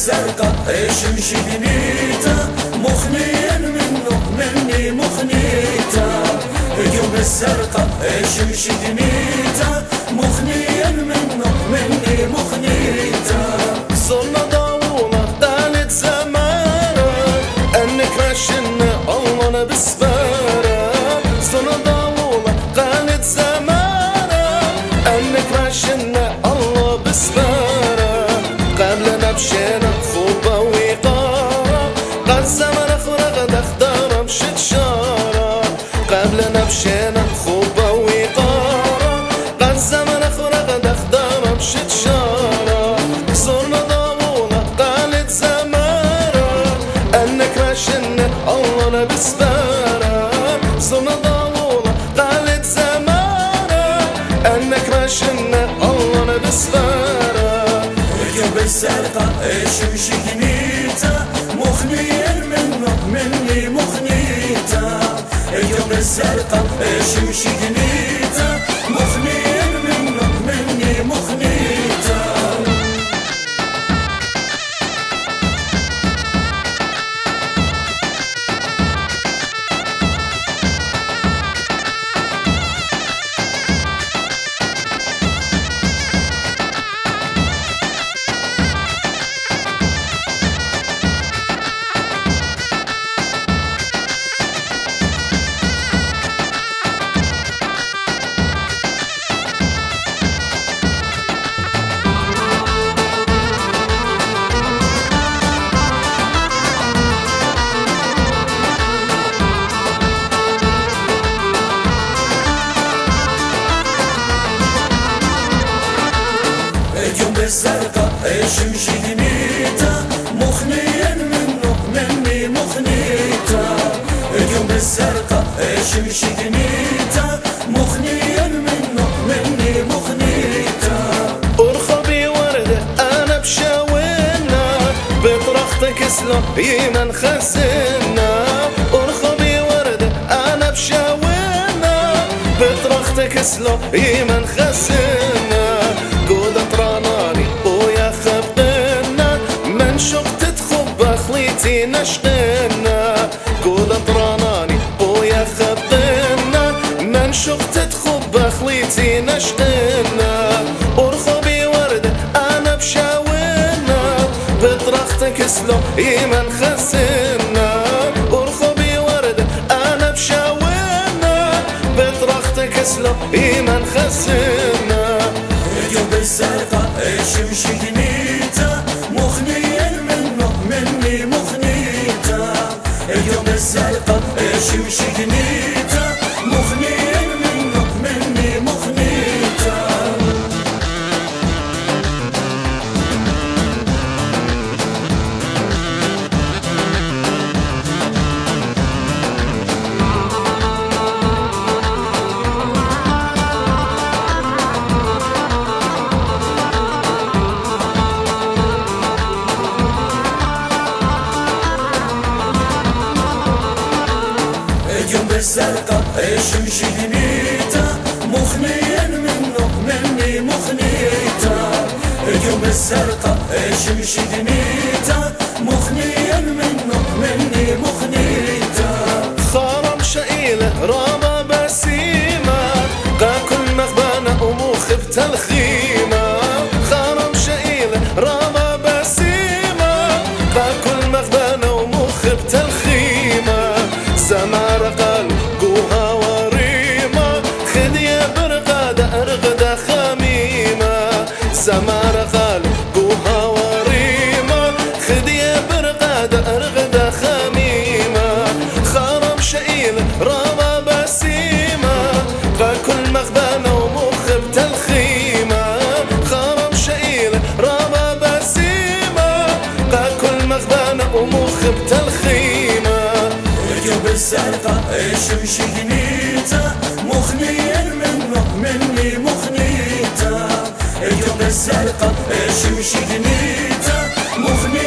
الزرقاء ايش مشي بنيته مخنين منه مني مخنيته اليوم الزرقاء ايش مشي بنيته مخنين منه مني مخنيته صرنا ضونا ثالث زمانه انك راشنا عمرنا بسباره صرنا ضونا ثالث زمانه انك راشنا الله بسباره قبلنا بشينا خوبه وقاره قد زمن اخرى غدا اخضاره مشت شاره قبلنا بشينا خوبه وقاره قد زمن اخرى غدا اخضاره مشت شاره صرنا ضامونه قالت زماره انك راشنا الله انا بسباره صرنا ضامونه قالت زماره انك راشنا الله انا بسباره اليوم الزرقاء ايش مشي جنيته مخنين منه مني مخنيته اليوم الزرقاء ايش مشي جنيته مخنين منه مني مخنيته الزرقاء ايش مشي جنيته مخنين منه مني مخنيته اليوم الزرقاء ايش مشي جنيته مخنين منه مني مخنيته ارخبي ورده انا بشاولنا بطرختك اسلم يمن خسنا ارخبي ورده انا بشاولنا بطرختك اسلم يمن خسنا نشقنا قول اطراناني ويا خطنا من شقتت خب خليتي نشقنا ارخبي ورده انا بشاولنا بطرختك اسلم يمن خسنا ارخبي ورده انا بشاولنا بطرختك اسلم يمن خسنا اليوم الزرقاء ايش مشي جنيته مخنين منه مني مخنين اليوم الزرقاء ايش مشي جنيته مخنين منك مني مخنيته الزرقاء ايش مشي جنيته مخنين منه مني مخنيته اليوم الزرقاء ايش مشي جنيته مخنين منه مني مخنيته خرم شقيله راما بسيمه قاكل مغبانه ومخبت الخيمه خرم شقيله راما بسيمه قاكل مغبانه ومخبت الخيمه سماره سمارة قلبها وريمة خدية برقادة أرغدة خميمة خرم شقيل رامة بسيمة فكل مغبانة ومخبت الخيمة خرم شقيل رامة بسيمة فكل مغبانة ومخبت الخيمة اليوم الزرقاء ايش مشي جنيته مخنين منه مني مخنيته اليوم الزرقاء ايش مشي جنيته مخنيته